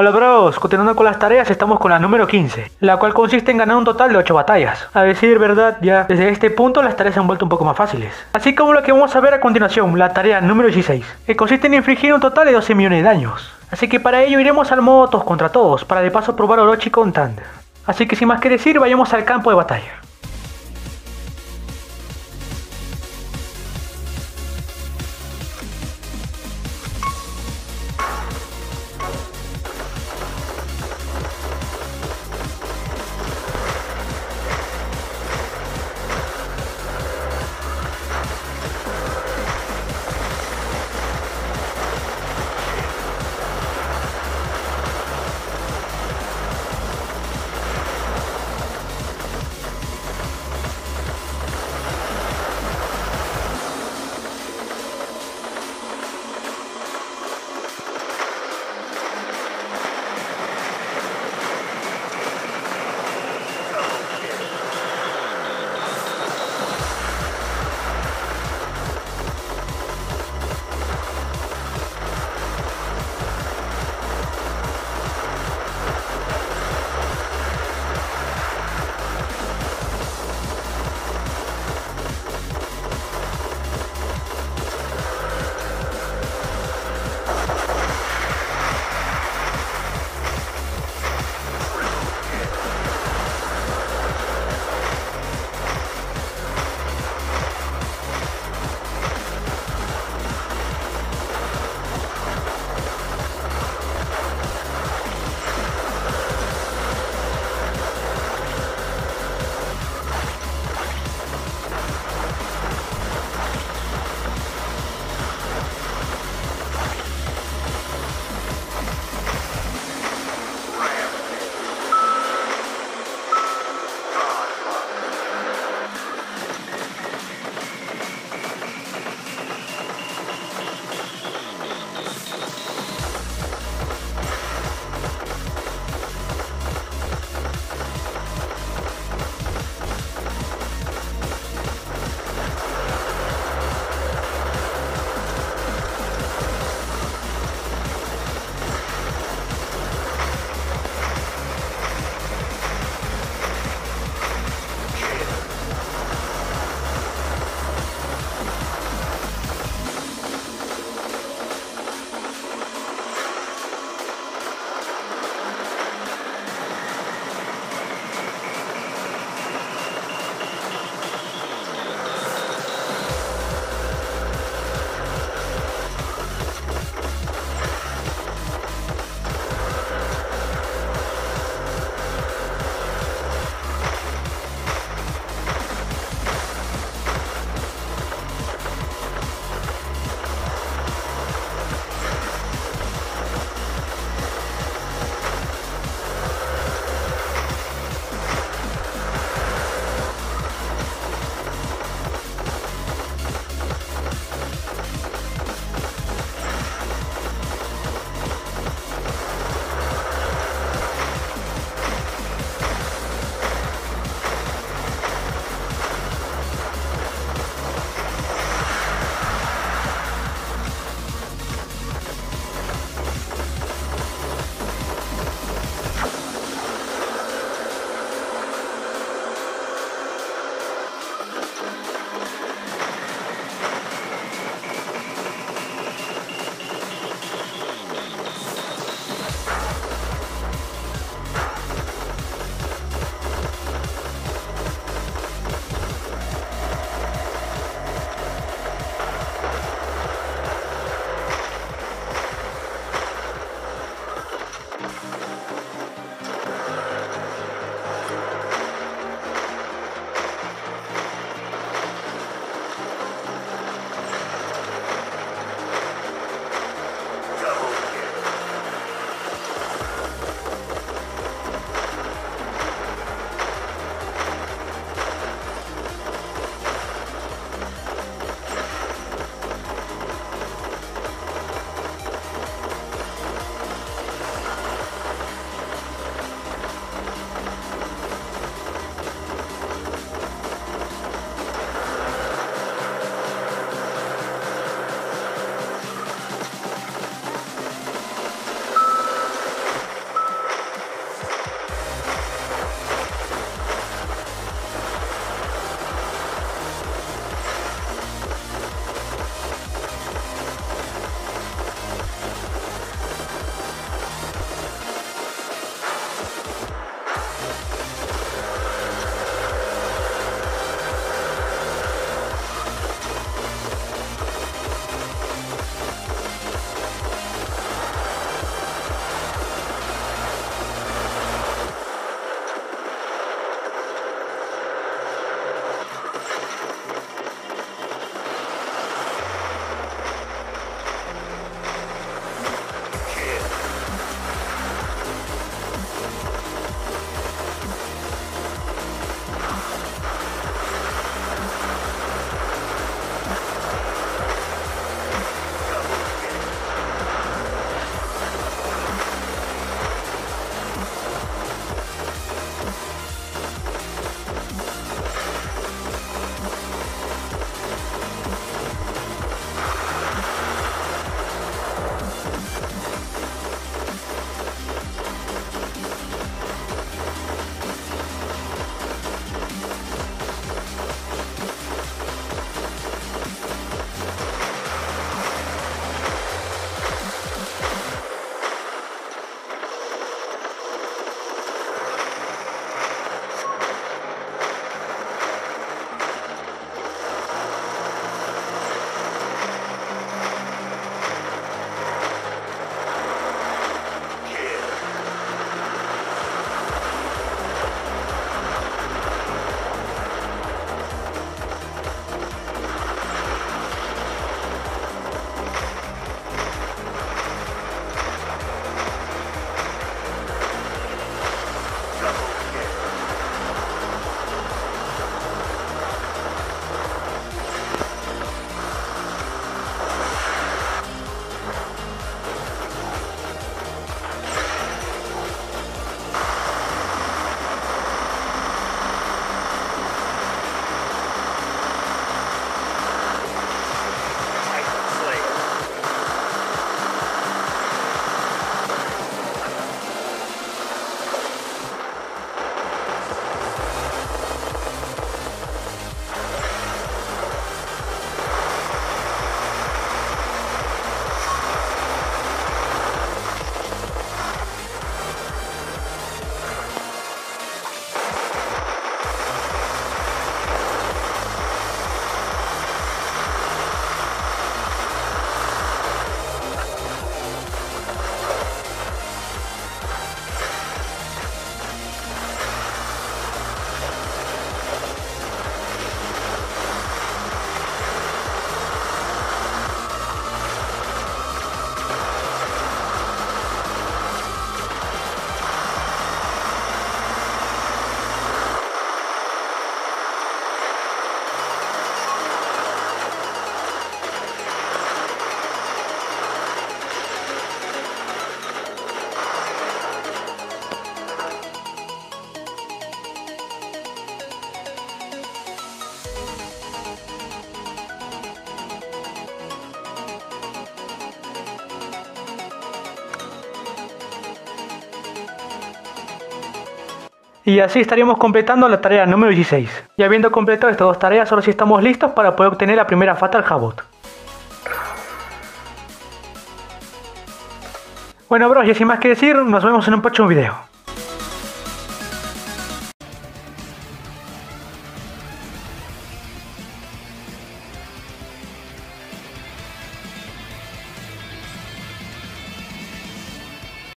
Hola bros, continuando con las tareas, estamos con la número 15, la cual consiste en ganar un total de 8 batallas. A decir verdad, ya desde este punto las tareas se han vuelto un poco más fáciles. Así como lo que vamos a ver a continuación, la tarea número 16, que consiste en infligir un total de 12 millones de daños. Así que para ello iremos al modo todos contra todos, para de paso probar Orochi con Thunder. Así que sin más que decir, vayamos al campo de batalla. Y así estaríamos completando la tarea número 16. Y habiendo completado estas dos tareas, ahora sí estamos listos para poder obtener la primera Fatal Habut. Bueno, bros, y sin más que decir, nos vemos en un próximo video.